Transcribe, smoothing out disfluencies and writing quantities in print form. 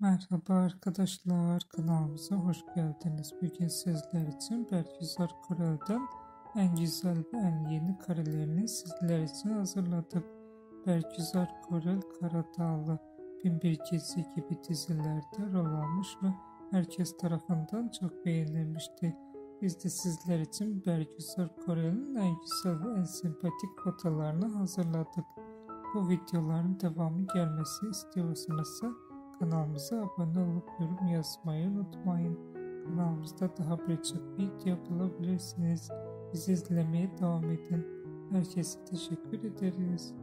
Merhaba arkadaşlar, kanalımıza hoş geldiniz. Bugün sizler için Bergüzar Korel'den en güzel ve en yeni karelerini sizler için hazırladık. Bergüzar Korel, Karadalı, Binbir Gece gibi dizilerde rol almış ve herkes tarafından çok beğenilmişti. Biz de sizler için Bergüzar Korel'in en güzel ve en sempatik fotolarını hazırladık. Bu videoların devamı gelmesi istiyorsanız kanalımıza abone olup yorum yazmayı unutmayın. Kanalımızda daha birçok video bulabilirsiniz. Bizi izlemeye devam edin. Herkese teşekkür ederiz.